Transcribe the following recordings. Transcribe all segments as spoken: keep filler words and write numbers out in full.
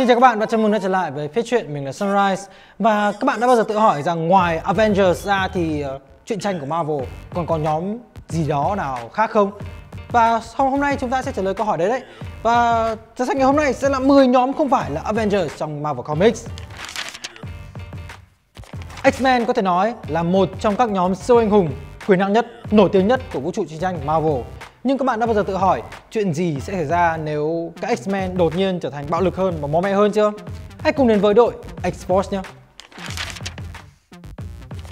Xin chào các bạn và chào mừng đã trở lại với Phết Chuyện, mình là Sunrise. Và các bạn đã bao giờ tự hỏi rằng ngoài Avengers ra thì uh, truyện tranh của Marvel còn có nhóm gì đó nào khác không? Và sau hôm nay chúng ta sẽ trả lời câu hỏi đấy đấy. Và danh sách ngày hôm nay sẽ là mười nhóm không phải là Avengers trong Marvel Comics. X-Men có thể nói là một trong các nhóm siêu anh hùng quyền năng nhất, nổi tiếng nhất của vũ trụ truyện tranh Marvel. Nhưng các bạn đã bao giờ tự hỏi chuyện gì sẽ xảy ra nếu các X-Men đột nhiên trở thành bạo lực hơn và máu me hơn chưa? Hãy cùng đến với đội X-Force nhé!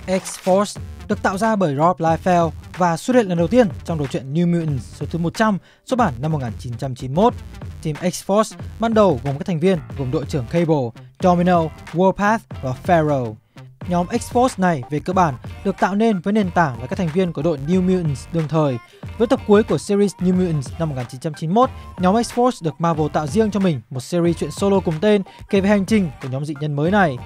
X-Force được tạo ra bởi Rob Liefeld và xuất hiện lần đầu tiên trong đầu truyện New Mutants số thứ một trăm, xuất bản năm một nghìn chín trăm chín mươi mốt. Team X-Force ban đầu gồm các thành viên gồm đội trưởng Cable, Domino, Warpath và Pharaoh. Nhóm X-Force này về cơ bản được tạo nên với nền tảng là các thành viên của đội New Mutants đương thời. Với tập cuối của series New Mutants năm một nghìn chín trăm chín mươi mốt, nhóm X-Force được Marvel tạo riêng cho mình một series truyện solo cùng tên kể về hành trình của nhóm dị nhân mới này.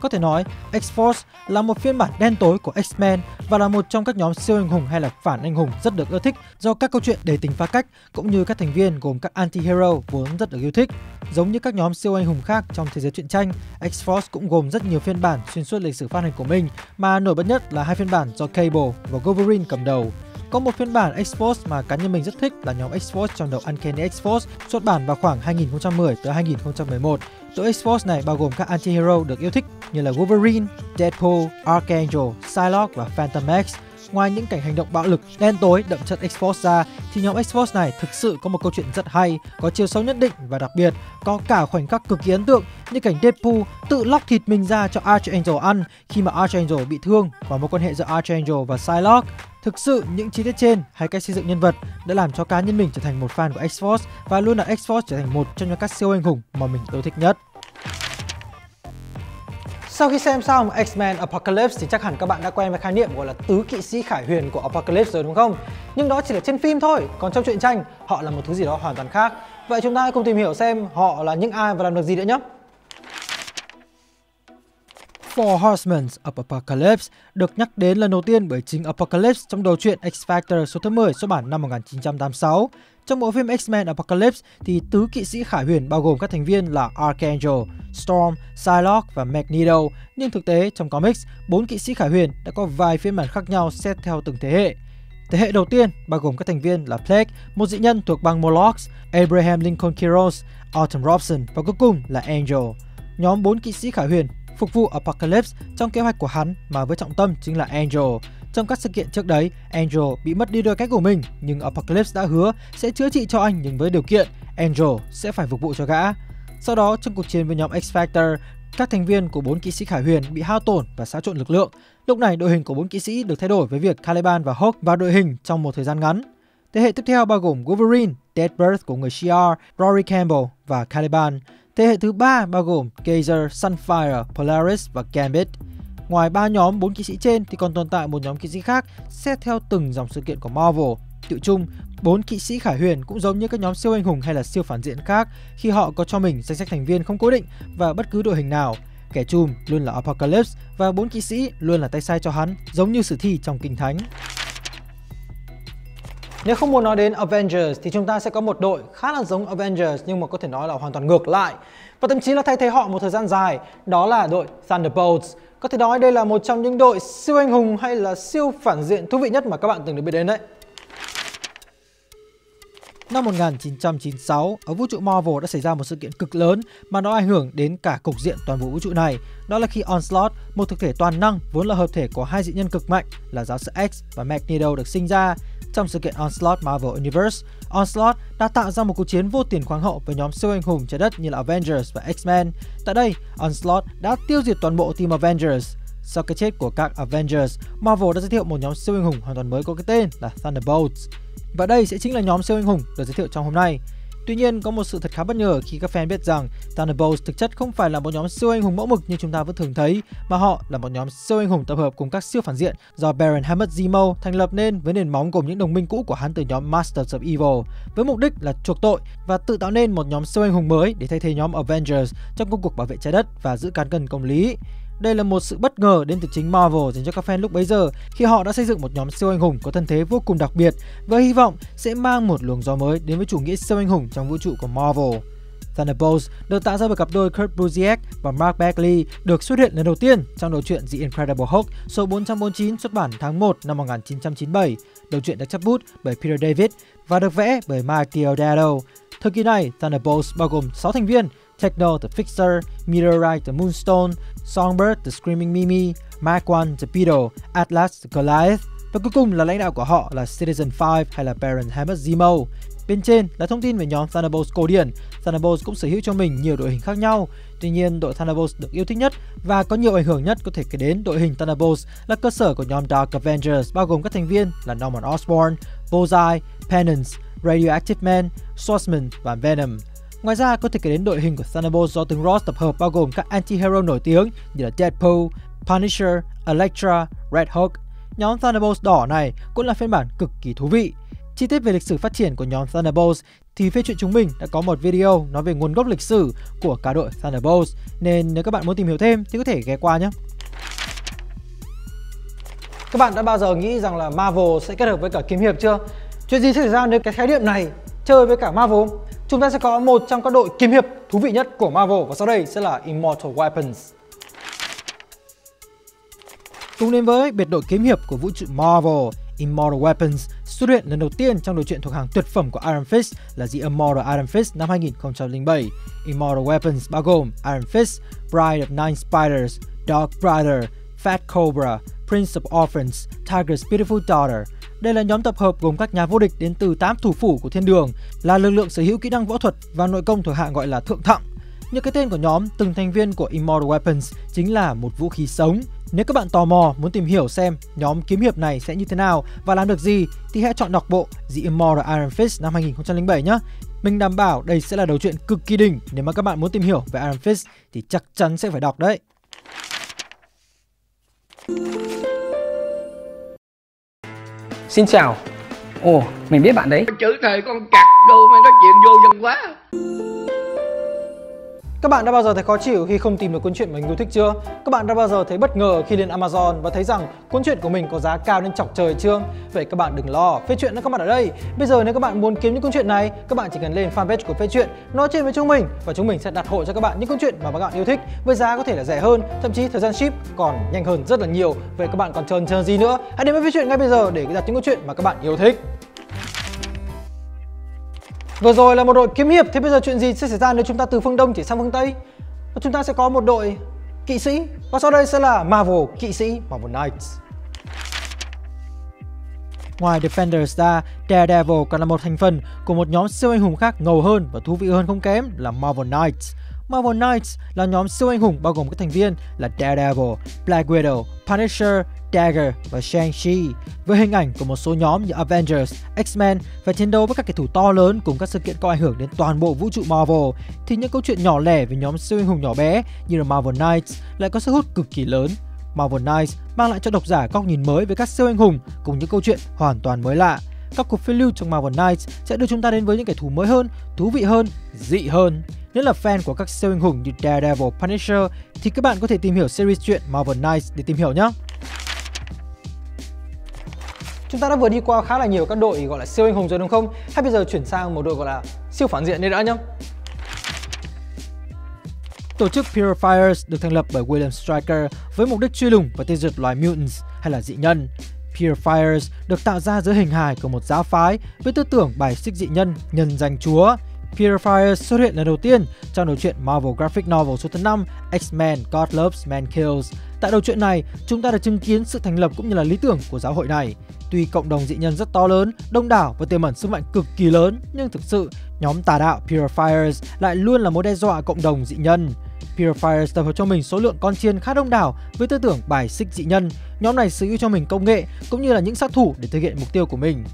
Có thể nói, X-Force là một phiên bản đen tối của X-Men và là một trong các nhóm siêu anh hùng hay là phản anh hùng rất được ưa thích do các câu chuyện đầy tính phá cách cũng như các thành viên gồm các anti-hero vốn rất được yêu thích. Giống như các nhóm siêu anh hùng khác trong thế giới truyện tranh, X-Force cũng gồm rất nhiều phiên bản xuyên suốt lịch sử phát hành của mình, mà nổi bật nhất là hai phiên bản do Cable và Wolverine cầm đầu. Có một phiên bản X-Force mà cá nhân mình rất thích là nhóm X-Force trong đầu Uncanny X-Force, xuất bản vào khoảng hai nghìn không trăm mười tới hai nghìn không trăm mười một. Đội X-Force này bao gồm các anti-hero được yêu thích như là Wolverine, Deadpool, Archangel, Psylocke và Phantom X. Ngoài những cảnh hành động bạo lực, đen tối, đậm chất X-Force ra thì nhóm X-Force này thực sự có một câu chuyện rất hay, có chiều sâu nhất định và đặc biệt có cả khoảnh khắc cực kỳ ấn tượng như cảnh Deadpool tự lóc thịt mình ra cho Archangel ăn khi mà Archangel bị thương và mối quan hệ giữa Archangel và Psylocke. Thực sự những chi tiết trên hay cách xây dựng nhân vật đã làm cho cá nhân mình trở thành một fan của X-Force và luôn là X-Force trở thành một trong những các siêu anh hùng mà mình yêu thích nhất. Sau khi xem xong X-Men Apocalypse thì chắc hẳn các bạn đã quen với khái niệm gọi là tứ kỵ sĩ khải huyền của Apocalypse rồi đúng không? Nhưng đó chỉ là trên phim thôi, còn trong truyện tranh họ là một thứ gì đó hoàn toàn khác. Vậy chúng ta hãy cùng tìm hiểu xem họ là những ai và làm được gì nữa nhé! Four Horsemen of Apocalypse được nhắc đến lần đầu tiên bởi chính Apocalypse trong đầu truyện X-Factor số thứ mười xuất bản năm một nghìn chín trăm tám mươi sáu. Trong bộ phim X-Men Apocalypse thì tứ kỵ sĩ khải huyền bao gồm các thành viên là Archangel, Storm, Psylocke và Magneto, nhưng thực tế trong comics, bốn kỵ sĩ khải huyền đã có vài phiên bản khác nhau xét theo từng thế hệ. Thế hệ đầu tiên bao gồm các thành viên là Plague, một dị nhân thuộc bang Morlocks, Abraham Lincoln Kiros, Autumn Robson và cuối cùng là Angel. Nhóm bốn kỵ sĩ khải huyền phục vụ Apocalypse trong kế hoạch của hắn mà với trọng tâm chính là Angel. Trong các sự kiện trước đấy, Angel bị mất đi đôi cánh của mình nhưng Apocalypse đã hứa sẽ chữa trị cho anh nhưng với điều kiện Angel sẽ phải phục vụ cho gã. Sau đó trong cuộc chiến với nhóm X-Factor, các thành viên của bốn kỵ sĩ khải huyền bị hao tổn và xáo trộn lực lượng. Lúc này đội hình của bốn kỵ sĩ được thay đổi với việc Caliban và Hulk vào đội hình trong một thời gian ngắn. Thế hệ tiếp theo bao gồm Wolverine, Deadbirth của người Shi'ar, Rory Campbell và Caliban. Thế hệ thứ ba bao gồm Geyser, Sunfire, Polaris và Gambit. Ngoài ba nhóm bốn kỵ sĩ trên thì còn tồn tại một nhóm kỵ sĩ khác xét theo từng dòng sự kiện của Marvel. Tự chung, bốn kỵ sĩ khải huyền cũng giống như các nhóm siêu anh hùng hay là siêu phản diện khác khi họ có cho mình danh sách thành viên không cố định và bất cứ đội hình nào. Kẻ trùm luôn là Apocalypse và bốn kỵ sĩ luôn là tay sai cho hắn, giống như sử thi trong Kinh Thánh. Nếu không muốn nói đến Avengers thì chúng ta sẽ có một đội khá là giống Avengers nhưng mà có thể nói là hoàn toàn ngược lại và thậm chí là thay thế họ một thời gian dài, đó là đội Thunderbolts. Có thể nói đây là một trong những đội siêu anh hùng hay là siêu phản diện thú vị nhất mà các bạn từng được biết đến đấy. Năm một nghìn chín trăm chín mươi sáu, ở vũ trụ Marvel đã xảy ra một sự kiện cực lớn mà nó ảnh hưởng đến cả cục diện toàn bộ vũ trụ này. Đó là khi Onslaught, một thực thể toàn năng vốn là hợp thể của hai dị nhân cực mạnh là giáo sư X và Magneto được sinh ra. Trong sự kiện Onslaught Marvel Universe, Onslaught đã tạo ra một cuộc chiến vô tiền khoáng hậu với nhóm siêu anh hùng trái đất như là Avengers và X-Men. Tại đây, Onslaught đã tiêu diệt toàn bộ team Avengers. Sau cái chết của các Avengers, Marvel đã giới thiệu một nhóm siêu anh hùng hoàn toàn mới có cái tên là Thunderbolts. Và đây sẽ chính là nhóm siêu anh hùng được giới thiệu trong hôm nay. Tuy nhiên, có một sự thật khá bất ngờ khi các fan biết rằng Thunderbolts thực chất không phải là một nhóm siêu anh hùng mẫu mực như chúng ta vẫn thường thấy, mà họ là một nhóm siêu anh hùng tập hợp cùng các siêu phản diện do Baron Helmut Zemo thành lập nên với nền móng gồm những đồng minh cũ của hắn từ nhóm Masters of Evil, với mục đích là chuộc tội và tự tạo nên một nhóm siêu anh hùng mới để thay thế nhóm Avengers trong công cuộc bảo vệ trái đất và giữ cán cân công lý. Đây là một sự bất ngờ đến từ chính Marvel dành cho các fan lúc bấy giờ khi họ đã xây dựng một nhóm siêu anh hùng có thân thế vô cùng đặc biệt và hy vọng sẽ mang một luồng gió mới đến với chủ nghĩa siêu anh hùng trong vũ trụ của Marvel. Thunderbolts được tạo ra bởi cặp đôi Kurt Busiek và Mark Bagley, được xuất hiện lần đầu tiên trong đầu truyện The Incredible Hulk số bốn trăm bốn mươi chín xuất bản tháng một năm một nghìn chín trăm chín mươi bảy. Đầu truyện được chấp bút bởi Peter David và được vẽ bởi Mike Diodato. Thời kỳ này, Thunderbolts bao gồm sáu thành viên: Techno the Fixer, Meteorite the Moonstone, Songbird the Screaming Mimi, Marquand the Beetle, Atlas the Goliath, và cuối cùng là lãnh đạo của họ là Citizen năm hay là Baron Helmut Zemo. Bên trên là thông tin về nhóm Thunderbolts cổ điển. Thunderbolts cũng sở hữu cho mình nhiều đội hình khác nhau. Tuy nhiên, đội Thunderbolts được yêu thích nhất và có nhiều ảnh hưởng nhất có thể kể đến đội hình Thunderbolts là cơ sở của nhóm Dark Avengers, bao gồm các thành viên là Norman Osborn, Bullseye, Penance, Radioactive Man, Swordsman và Venom. Ngoài ra, có thể kể đến đội hình của Thunderbolts do từng roster tập hợp bao gồm các anti-hero nổi tiếng như là Deadpool, Punisher, Elektra, Red Hulk. Nhóm Thunderbolts đỏ này cũng là phiên bản cực kỳ thú vị. Chi tiết về lịch sử phát triển của nhóm Thunderbolts thì phê truyện chúng mình đã có một video nói về nguồn gốc lịch sử của cả đội Thunderbolts, nên nếu các bạn muốn tìm hiểu thêm thì có thể ghé qua nhé. Các bạn đã bao giờ nghĩ rằng là Marvel sẽ kết hợp với cả kiếm hiệp chưa? Chuyện gì sẽ xảy ra nếu cái khái niệm này chơi với cả Marvel? Chúng ta sẽ có một trong các đội kiếm hiệp thú vị nhất của Marvel, và sau đây sẽ là Immortal Weapons. Cùng đến với biệt đội kiếm hiệp của vũ trụ Marvel, Immortal Weapons xuất hiện lần đầu tiên trong đồ truyện thuộc hàng tuyệt phẩm của Iron Fist là The Immortal Iron Fist năm hai nghìn không trăm lẻ bảy. Immortal Weapons bao gồm Iron Fist, Bride of Nine Spiders, Dark Brother, Fat Cobra, Prince of Orphans, Tiger's Beautiful Daughter. Đây là nhóm tập hợp gồm các nhà vô địch đến từ tám thủ phủ của thiên đường, là lực lượng sở hữu kỹ năng võ thuật và nội công thuộc hạng gọi là thượng thặng. Như cái tên của nhóm, từng thành viên của Immortal Weapons chính là một vũ khí sống. Nếu các bạn tò mò muốn tìm hiểu xem nhóm kiếm hiệp này sẽ như thế nào và làm được gì thì hãy chọn đọc bộ The Immortal Iron Fist năm hai nghìn không trăm lẻ bảy nhé. Mình đảm bảo đây sẽ là đầu truyện cực kỳ đỉnh, nếu mà các bạn muốn tìm hiểu về Iron Fist thì chắc chắn sẽ phải đọc đấy. Xin chào. Ồ, mình biết bạn đấy. Chữ thầy con cặc đồ mày nói chuyện vô dân quá. Các bạn đã bao giờ thấy khó chịu khi không tìm được cuốn truyện mình yêu thích chưa? Các bạn đã bao giờ thấy bất ngờ khi lên Amazon và thấy rằng cuốn truyện của mình có giá cao nên chọc trời chưa? Vậy các bạn đừng lo, phê truyện đã có mặt ở đây. Bây giờ nếu các bạn muốn kiếm những cuốn truyện này, các bạn chỉ cần lên fanpage của phê truyện, nói chuyện với chúng mình và chúng mình sẽ đặt hộ cho các bạn những cuốn truyện mà các bạn yêu thích với giá có thể là rẻ hơn, thậm chí thời gian ship còn nhanh hơn rất là nhiều. Vậy các bạn còn chờ chờ gì nữa? Hãy đến với phê truyện ngay bây giờ để đặt những cuốn truyện mà các bạn yêu thích. Vừa rồi là một đội kiếm hiệp, thế bây giờ chuyện gì sẽ xảy ra nếu chúng ta từ phương Đông chỉ sang phương Tây? Và chúng ta sẽ có một đội kỵ sĩ, và sau đây sẽ là Marvel kỵ sĩ, Marvel Knights. Ngoài Defenders ra, Daredevil còn là một thành phần của một nhóm siêu anh hùng khác ngầu hơn và thú vị hơn không kém là Marvel Knights. Marvel Knights là nhóm siêu anh hùng bao gồm các thành viên là Daredevil, Black Widow, Punisher, Dagger và Shang-Chi. Với hình ảnh của một số nhóm như Avengers, X-Men phải chiến đấu với các kẻ thù to lớn cùng các sự kiện có ảnh hưởng đến toàn bộ vũ trụ Marvel, thì những câu chuyện nhỏ lẻ về nhóm siêu anh hùng nhỏ bé như là Marvel Knights lại có sức hút cực kỳ lớn. Marvel Knights mang lại cho độc giả góc nhìn mới về các siêu anh hùng cùng những câu chuyện hoàn toàn mới lạ. Các cuộc phiêu lưu trong Marvel Knights sẽ đưa chúng ta đến với những kẻ thù mới hơn, thú vị hơn, dị hơn. Nếu là fan của các siêu anh hùng như Daredevil, Punisher thì các bạn có thể tìm hiểu series truyện Marvel Knights để tìm hiểu nhé. Chúng ta đã vừa đi qua khá là nhiều các đội gọi là siêu anh hùng rồi đúng không? Hay bây giờ chuyển sang một đội gọi là siêu phản diện đây đã nhé. Tổ chức Purifiers được thành lập bởi William Stryker với mục đích truy lùng và tiêu diệt loài mutants hay là dị nhân. Purifiers được tạo ra dưới hình hài của một giáo phái với tư tưởng bài xích dị nhân, nhân danh Chúa. Purifiers xuất hiện lần đầu tiên trong đầu truyện Marvel Graphic Novel số thứ năm X-Men God Loves Man Kills. Tại đầu truyện này, chúng ta đã chứng kiến sự thành lập cũng như là lý tưởng của giáo hội này. Tuy cộng đồng dị nhân rất to lớn, đông đảo và tiềm ẩn sức mạnh cực kỳ lớn, nhưng thực sự nhóm tà đạo Purifiers lại luôn là mối đe dọa cộng đồng dị nhân. Purifiers tập hợp cho mình số lượng con chiên khá đông đảo với tư tưởng bài xích dị nhân. Nhóm này sở hữu cho mình công nghệ cũng như là những sát thủ để thực hiện mục tiêu của mình.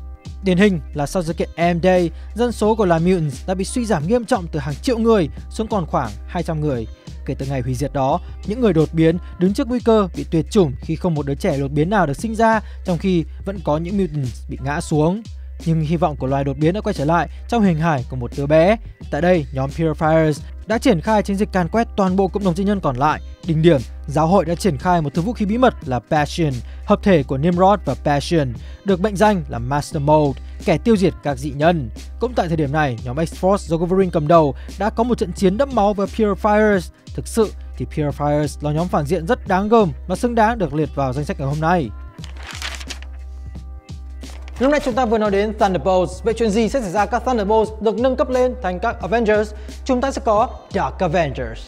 Điển hình là sau sự kiện M-Day, dân số của La Mutants đã bị suy giảm nghiêm trọng từ hàng triệu người xuống còn khoảng hai trăm người. Kể từ ngày hủy diệt đó, những người đột biến đứng trước nguy cơ bị tuyệt chủng khi không một đứa trẻ đột biến nào được sinh ra, trong khi vẫn có những mutants bị ngã xuống. Nhưng hy vọng của loài đột biến đã quay trở lại trong hình hài của một đứa bé. Tại đây, nhóm Purifiers đã triển khai chiến dịch càn quét toàn bộ cộng đồng dị nhân còn lại. Đỉnh điểm, giáo hội đã triển khai một thứ vũ khí bí mật là Bastion, hợp thể của Nimrod và Bastion, được mệnh danh là Master Mold. kẻ tiêu diệt các dị nhân. Cũng tại thời điểm này, nhóm X-Force do Wolverine cầm đầu đã có một trận chiến đẫm máu với Purifiers. Thực sự thì Purifiers là nhóm phản diện rất đáng gờm và xứng đáng được liệt vào danh sách ngày hôm nay. Lúc này chúng ta vừa nói đến Thunderbolts. Vậy chuyện gì sẽ xảy ra các Thunderbolts được nâng cấp lên thành các Avengers? Chúng ta sẽ có Dark Avengers.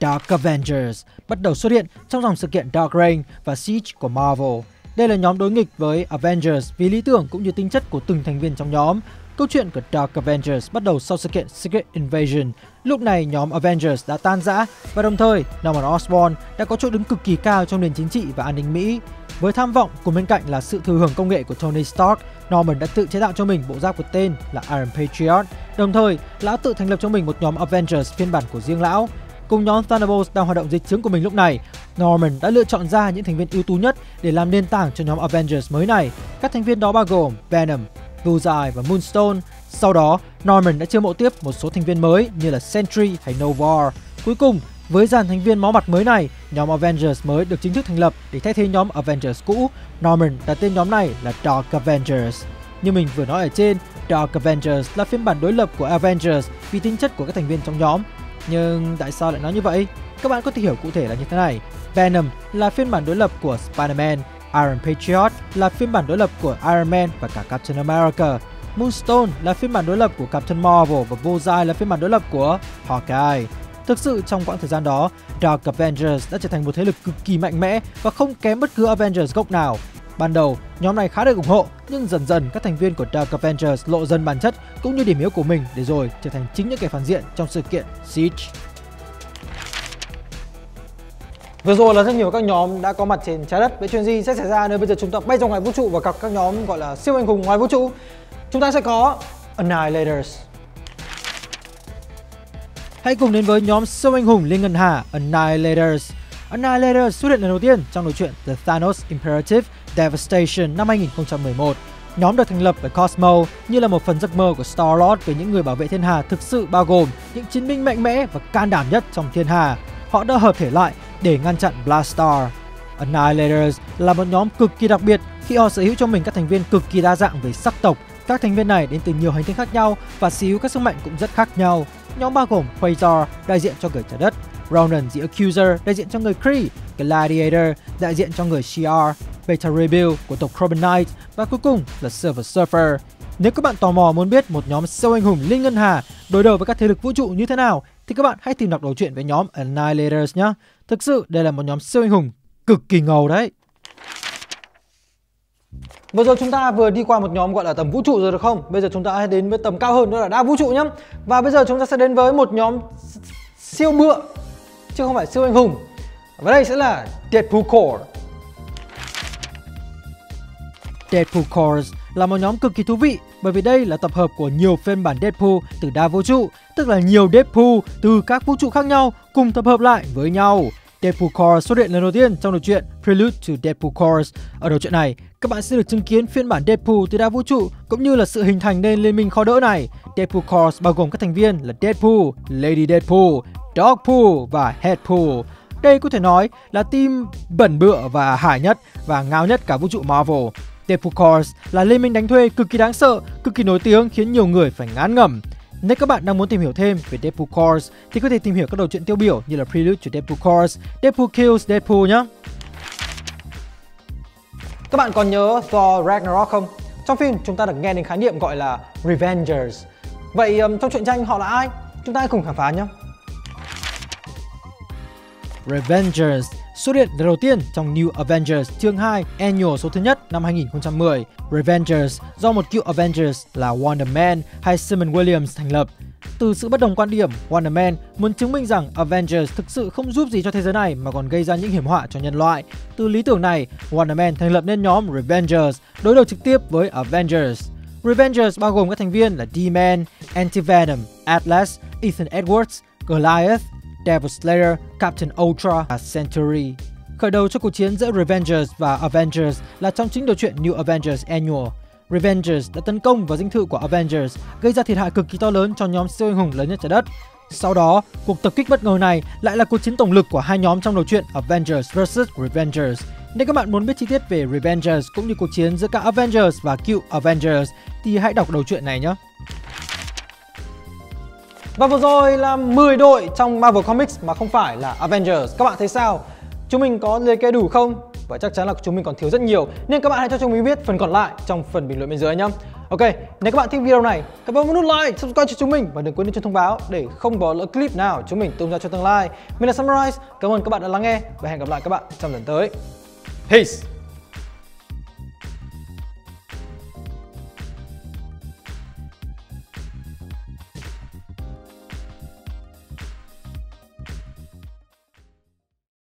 Dark Avengers bắt đầu xuất hiện trong dòng sự kiện Dark Reign và Siege của Marvel. Đây là nhóm đối nghịch với Avengers vì lý tưởng cũng như tính chất của từng thành viên trong nhóm. Câu chuyện của Dark Avengers bắt đầu sau sự kiện Secret Invasion. Lúc này nhóm Avengers đã tan rã và đồng thời Norman Osborn đã có chỗ đứng cực kỳ cao trong nền chính trị và an ninh Mỹ. Với tham vọng cùng bên cạnh là sự thừa hưởng công nghệ của Tony Stark, Norman đã tự chế tạo cho mình bộ giáp có tên là Iron Patriot. Đồng thời, lão tự thành lập cho mình một nhóm Avengers phiên bản của riêng lão. Cùng nhóm Thunderbolts đang hoạt động dưới trướng của mình lúc này, Norman đã lựa chọn ra những thành viên ưu tú nhất để làm nền tảng cho nhóm Avengers mới này. Các thành viên đó bao gồm Venom, Bullseye và Moonstone. Sau đó, Norman đã chiêu mộ tiếp một số thành viên mới như là Sentry hay Nova. Cuối cùng, với dàn thành viên máu mặt mới này, nhóm Avengers mới được chính thức thành lập để thay thế nhóm Avengers cũ. Norman đặt tên nhóm này là Dark Avengers. Như mình vừa nói ở trên, Dark Avengers là phiên bản đối lập của Avengers vì tính chất của các thành viên trong nhóm. Nhưng tại sao lại nói như vậy? Các bạn có thể hiểu cụ thể là như thế này. Venom là phiên bản đối lập của Spider-Man, Iron Patriot là phiên bản đối lập của Iron Man và cả Captain America. Moonstone là phiên bản đối lập của Captain Marvel và Bullseye là phiên bản đối lập của Hawkeye. Thực sự trong quãng thời gian đó, Dark Avengers đã trở thành một thế lực cực kỳ mạnh mẽ và không kém bất cứ Avengers gốc nào. Ban đầu, nhóm này khá được ủng hộ, nhưng dần dần các thành viên của Dark Avengers lộ dần bản chất cũng như điểm yếu của mình để rồi trở thành chính những kẻ phản diện trong sự kiện Siege. Vừa rồi là rất nhiều các nhóm đã có mặt trên trái đất. Vậy chuyện gì sẽ xảy ra nơi bây giờ chúng ta bay ra ngoài vũ trụ và gặp các nhóm gọi là siêu anh hùng ngoài vũ trụ? Chúng ta sẽ có Annihilators. Hãy cùng đến với nhóm siêu anh hùng Liên Ngân Hà Annihilators. Annihilators xuất hiện lần đầu tiên trong nội truyện The Thanos Imperative Devastation năm hai nghìn không trăm mười một. Nhóm được thành lập bởi Cosmo như là một phần giấc mơ của Star-Lord về những người bảo vệ thiên hà thực sự bao gồm những chiến binh mạnh mẽ và can đảm nhất trong thiên hà. Họ đã hợp thể lại để ngăn chặn Blackstar. Annihilators là một nhóm cực kỳ đặc biệt khi họ sở hữu cho mình các thành viên cực kỳ đa dạng về sắc tộc. Các thành viên này đến từ nhiều hành tinh khác nhau và sở hữu các sức mạnh cũng rất khác nhau. Nhóm bao gồm Quasar đại diện cho người trái đất, Ronan the Accuser đại diện cho người Kree, Gladiator đại diện cho người Shi'ar, Beta Rebel của tộc Carbonite và cuối cùng là Silver Surfer. Nếu các bạn tò mò muốn biết một nhóm siêu anh hùng Liên Ngân Hà đối đầu với các thế lực vũ trụ như thế nào thì các bạn hãy tìm đọc đầu truyện về nhóm Annihilators nhé. Thực sự đây là một nhóm siêu anh hùng cực kỳ ngầu đấy. Vừa rồi chúng ta vừa đi qua một nhóm gọi là tầm vũ trụ rồi được không? Bây giờ chúng ta hãy đến với tầm cao hơn, đó là đa vũ trụ nhé. Và bây giờ chúng ta sẽ đến với một nhóm siêu bựa chứ không phải siêu anh hùng. Và đây sẽ là Deadpool Core. Deadpool Core là một nhóm cực kỳ thú vị bởi vì đây là tập hợp của nhiều phiên bản Deadpool từ đa vũ trụ, tức là nhiều Deadpool từ các vũ trụ khác nhau cùng tập hợp lại với nhau. Deadpool Core xuất hiện lần đầu tiên trong đầu truyện Prelude to Deadpool Core. Ở đầu truyện này, các bạn sẽ được chứng kiến phiên bản Deadpool từ đa vũ trụ cũng như là sự hình thành nên liên minh khó đỡ này. Deadpool Core bao gồm các thành viên là Deadpool, Lady Deadpool, Dogpool và Headpool. Đây có thể nói là team bẩn bựa và hải nhất và ngáo nhất cả vũ trụ Marvel. Deadpool Corps là liên minh đánh thuê cực kỳ đáng sợ, cực kỳ nổi tiếng khiến nhiều người phải ngán ngẩm. Nếu các bạn đang muốn tìm hiểu thêm về Deadpool Corps thì có thể tìm hiểu các đầu truyện tiêu biểu như là Prelude to Deadpool Corps, Deadpool Kills Deadpool nhé. Các bạn còn nhớ Thor Ragnarok không? Trong phim chúng ta được nghe đến khái niệm gọi là Revengers. Vậy trong truyện tranh họ là ai? Chúng ta hãy cùng khám phá nhé. Revengers xuất hiện lần đầu tiên trong New Avengers chương hai Annual số thứ nhất năm hai nghìn không trăm mười. Revengers do một cựu Avengers là Wonder Man hay Simon Williams thành lập. Từ sự bất đồng quan điểm, Wonder Man muốn chứng minh rằng Avengers thực sự không giúp gì cho thế giới này mà còn gây ra những hiểm họa cho nhân loại. Từ lý tưởng này, Wonder Man thành lập nên nhóm Revengers đối đầu trực tiếp với Avengers. Revengers bao gồm các thành viên là D-Man, Anti-Venom, Atlas, Ethan Edwards, Goliath, Devil Slayer, Captain Ultra và Century. Khởi đầu cho cuộc chiến giữa Revengers và Avengers là trong chính đầu truyện New Avengers Annual. Revengers đã tấn công vào dinh thự của Avengers, gây ra thiệt hại cực kỳ to lớn cho nhóm siêu anh hùng lớn nhất trái đất. Sau đó, cuộc tập kích bất ngờ này lại là cuộc chiến tổng lực của hai nhóm trong đầu truyện Avengers versus Revengers. Nếu các bạn muốn biết chi tiết về Revengers cũng như cuộc chiến giữa các Avengers và cựu Avengers thì hãy đọc đầu truyện này nhé. Và vừa rồi là mười đội trong Marvel Comics mà không phải là Avengers. Các bạn thấy sao? Chúng mình có liệt kê đủ không? Và chắc chắn là chúng mình còn thiếu rất nhiều, nên các bạn hãy cho chúng mình biết phần còn lại trong phần bình luận bên dưới nhé. Ok, nếu các bạn thích video này, các bạn nhấn like, subscribe cho chúng mình và đừng quên nhấn chuông thông báo để không bỏ lỡ clip nào chúng mình tung ra cho tương lai. Mình là Sunrise, cảm ơn các bạn đã lắng nghe và hẹn gặp lại các bạn trong lần tới. Peace!